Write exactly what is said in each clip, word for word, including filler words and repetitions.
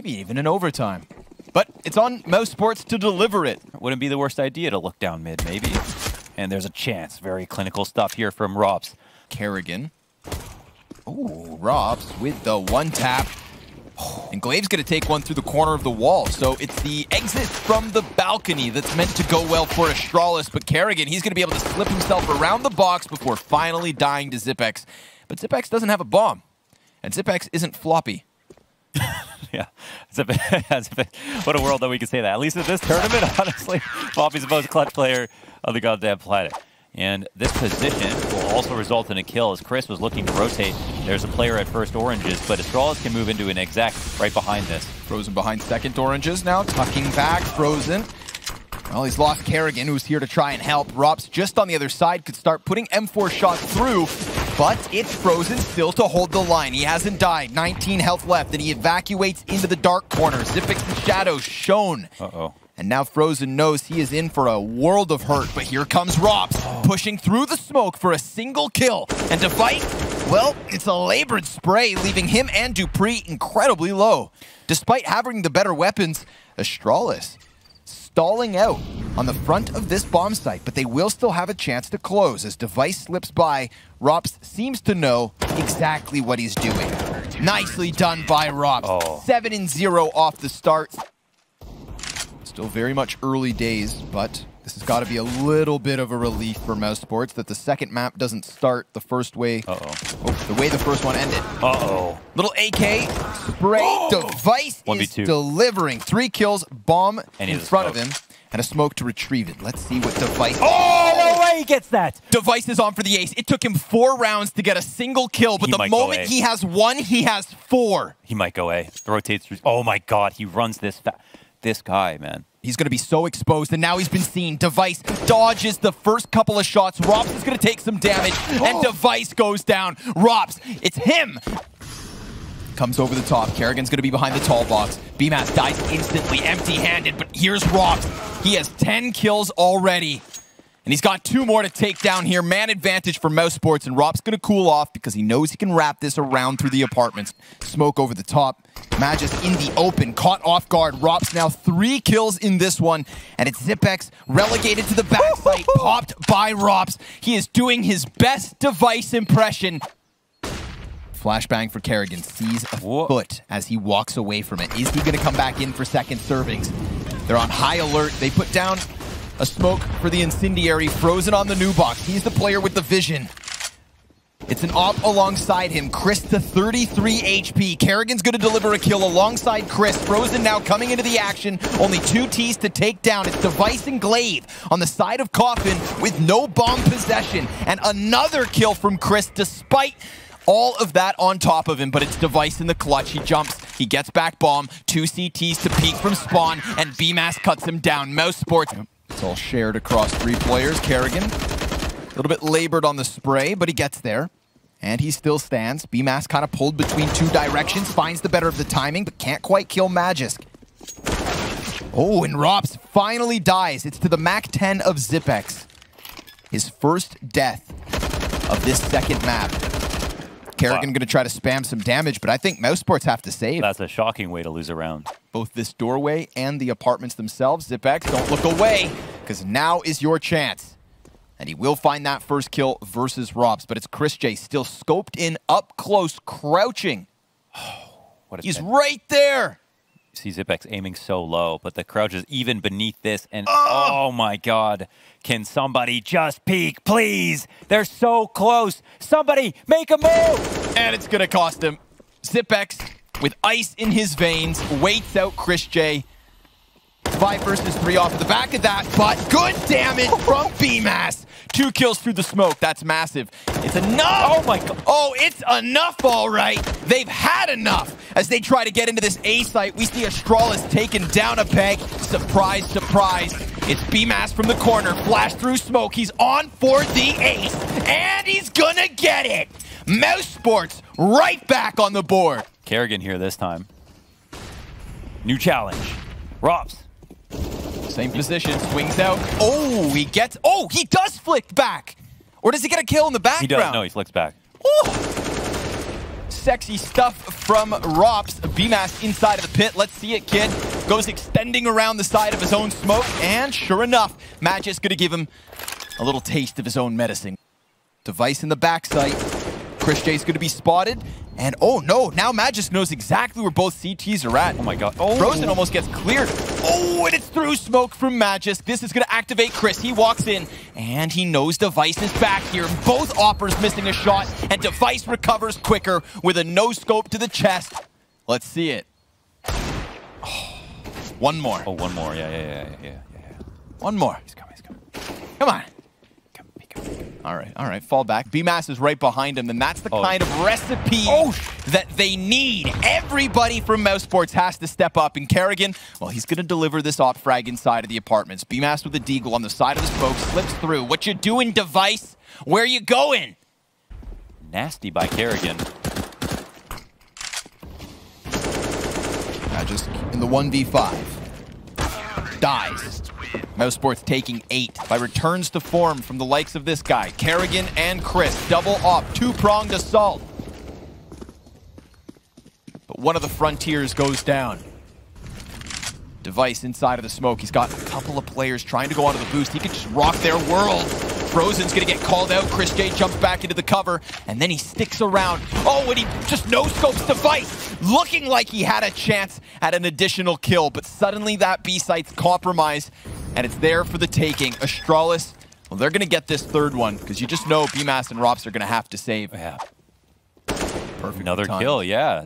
maybe even in overtime. But it's on Mousesports to deliver it. Wouldn't be the worst idea to look down mid, maybe. And there's a chance. Very clinical stuff here from ropz. Karrigan. Ooh, ropz with the one tap. And Glaive's going to take one through the corner of the wall. So it's the exit from the balcony that's meant to go well for Astralis. But karrigan, he's going to be able to slip himself around the box before finally dying to Zip-X. But Zip-X doesn't have a bomb. And Zip-X isn't floppy. Yeah, what a world that we can say that. At least in this tournament, honestly, floppy's the most clutch player on the goddamn planet. And this position will also result in a kill as Chris was looking to rotate. There's a player at first Oranges, but Astralis can move into an exact right behind this. Frozen behind second Oranges now, tucking back Frozen. Well, he's lost karrigan, who's here to try and help. ropz just on the other side could start putting M four shots through, but it's Frozen still to hold the line. He hasn't died, nineteen health left, and he evacuates into the dark corner. Zip-X the shadow shown. Uh-oh. And now Frozen knows he is in for a world of hurt, but here comes ropz, pushing through the smoke for a single kill. And to fight, well, it's a labored spray, leaving him and dupreeh incredibly low. Despite having the better weapons, Astralis stalling out on the front of this bomb site, but they will still have a chance to close. As device slips by, ropz seems to know exactly what he's doing. Nicely done by ropz, oh. seven and zero off the start. Still very much early days, but this has got to be a little bit of a relief for Mousesports that the second map doesn't start the first way. Uh-oh. Oh, the way the first one ended. Uh-oh. Little A K, spray, oh! device one v two. Is delivering. Three kills, bomb and in front of him, and a smoke to retrieve it. Let's see what device... Oh, no way he gets that! Device is on for the ace. It took him four rounds to get a single kill, but he the moment he has one, he has four. He might go A. Rotates through... Oh my god, he runs this fast. This guy, man. He's going to be so exposed, and now he's been seen. device dodges the first couple of shots. ropz is going to take some damage, oh. and device goes down. ropz, it's him! Comes over the top. karrigan's going to be behind the tall box. Bymas dies instantly, empty-handed, but here's ropz. He has ten kills already, and he's got two more to take down here. Man advantage for Mousesports, and ropz going to cool off because he knows he can wrap this around through the apartments. Smoke over the top. Magisk in the open, caught off guard. ropz now three kills in this one, and it's Zip-X relegated to the backside, popped by ropz. He is doing his best device impression. Flashbang for karrigan, sees a Whoa. foot as he walks away from it. Is he going to come back in for second servings? They're on high alert. They put down a smoke for the incendiary. Frozen on the new box. He's the player with the vision. It's an op alongside him. Chris to thirty-three H P. karrigan's going to deliver a kill alongside Chris. Frozen now coming into the action. Only two T's to take down. It's device and Glaive on the side of Coffin with no bomb possession. And another kill from Chris despite all of that on top of him. But it's device in the clutch. He jumps. He gets back bomb. Two C Ts to peek from spawn. And Bymas cuts him down. Mousesports. It's all shared across three players. karrigan. A little bit labored on the spray, but he gets there. And he still stands. Bymas kind of pulled between two directions, finds the better of the timing, but can't quite kill Magisk. Oh, and ropz finally dies. It's to the Mac ten of Zip-X. His first death of this second map. karrigan wow. going to try to spam some damage, but I think Mousesports have to save. That's a shocking way to lose a round. Both this doorway and the apartments themselves. Zip-X, don't look away, because now is your chance. And he will find that first kill versus ropz, but it's ChrisJ still scoped in up close, crouching. Oh, what a He's thing. right there. You see Zip-X aiming so low, but the crouch is even beneath this. And oh, oh my God, can somebody just peek, please? They're so close. Somebody make a move. And it's going to cost him. Zip-X with ice in his veins waits out ChrisJ. Five versus three off the back of that, but good damage from Bymas. Two kills through the smoke. That's massive. It's enough. Oh, my God. Oh, it's enough, all right. They've had enough. As they try to get into this A site, we see Astralis taken down a peg. Surprise, surprise. It's Bymas from the corner. Flash through smoke. He's on for the ace, and he's going to get it. Mousesports right back on the board. karrigan here this time. New challenge. ropz. Same position, swings out. Oh, he gets... Oh, he does flick back! Or does he get a kill in the background? He does, no, he flicks back. Ooh. sexy stuff from ropz. Bymas inside of the pit. Let's see it, kid. Goes extending around the side of his own smoke. And sure enough, Magisk going to give him a little taste of his own medicine. Device in the backside. ChrisJ's going to be spotted. And oh no, now Magisk knows exactly where both C Ts are at. Oh my god. Oh. Frozen almost gets cleared. Oh, and it's through smoke from Magisk. This is going to activate Chris. He walks in, and he knows Device is back here. Both Oppers missing a shot, and Device recovers quicker with a no-scope to the chest. Let's see it. Oh, one more. Oh, one more. Yeah, yeah, yeah, yeah, yeah. One more. He's coming, he's coming. Come on. All right, all right, fall back. Bymas is right behind him, and that's the oh. kind of recipe oh. that they need. Everybody from Mousesports has to step up, and Karrigan, well, he's going to deliver this op frag inside of the apartments. Bymas with a deagle on the side of the smoke, slips through. What you doing, Device? Where you going? Nasty by Karrigan. Magisk in the one v five. Dies. Mousesports taking eight by returns to form from the likes of this guy. Karrigan and Chris, double op, two-pronged assault. But one of the Frontiers goes down. Device inside of the smoke. He's got a couple of players trying to go onto the boost. He could just rock their world. Frozen's going to get called out. ChrisJ jumps back into the cover, and then he sticks around. Oh, and he just no-scopes Device, looking like he had a chance at an additional kill. But suddenly that B-site's compromised, and it's there for the taking. Astralis, well, they're going to get this third one, because you just know Bymas and ropz are going to have to save. Yeah. Perfect. Another time. Kill, yeah.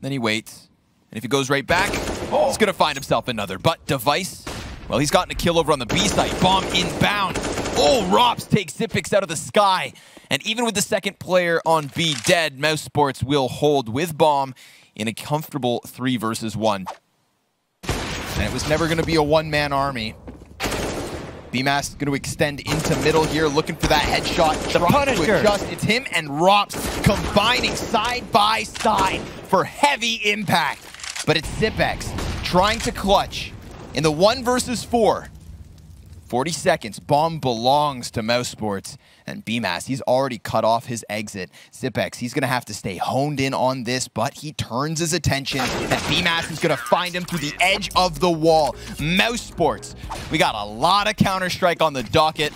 Then he waits, and if he goes right back, oh. he's going to find himself another. But Device... well, he's gotten a kill over on the B site. Bomb inbound. Oh, ropz takes Zipex out of the sky. And even with the second player on B dead, Mousesports will hold with bomb in a comfortable three versus one. And it was never going to be a one-man army. Bymas is going to extend into middle here, looking for that headshot. The Punisher. Adjust. It's him and ropz combining side by side for heavy impact. But it's Zipex trying to clutch. In the one versus four, forty seconds, bomb belongs to Mousesports. And Bymas, he's already cut off his exit. Zipex, he's going to have to stay honed in on this, but he turns his attention, and Bymas is going to find him through the edge of the wall. Mousesports, we got a lot of Counter-Strike on the docket,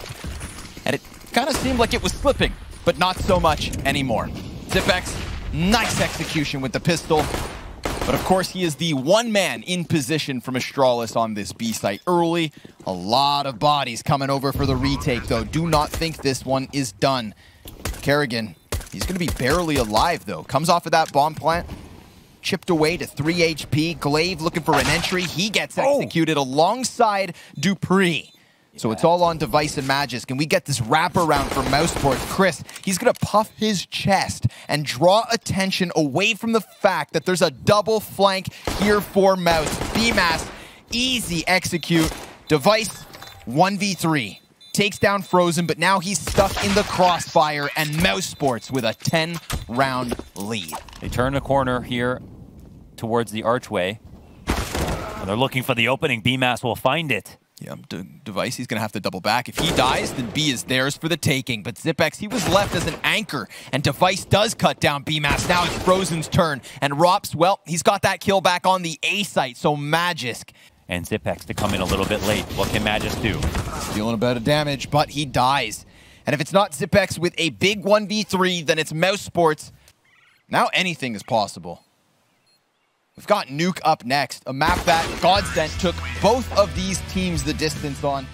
and it kind of seemed like it was slipping, but not so much anymore. Zipex, nice execution with the pistol. But of course, he is the one man in position from Astralis on this B site early. A lot of bodies coming over for the retake, though. Do not think this one is done. Karrigan, he's going to be barely alive, though. Comes off of that bomb plant, chipped away to three H P. Glaive looking for an entry. He gets executed oh. alongside dupreeh. So it's all on Device and Magisk. And we get this wraparound for Mousesports. Chris, he's going to puff his chest and draw attention away from the fact that there's a double flank here for Mouse. Bymas, easy execute. Device, one v three. Takes down Frozen, but now he's stuck in the crossfire. And Mousesports with a ten round lead. They turn the corner here towards the archway. And they're looking for the opening. Bymas will find it. Yeah, De Device, he's going to have to double back. If he dies, then B is theirs for the taking. But Zipex, he was left as an anchor. And Device does cut down Bymas. Now it's Frozen's turn. And ropz, well, he's got that kill back on the A site. So Magisk. And Zipex to come in a little bit late. What can Magisk do? Dealing a bit of damage, but he dies. And if it's not Zipex with a big one v three, then it's Mousesports. Now anything is possible. We've got Nuke up next, a map that Godsent took both of these teams the distance on.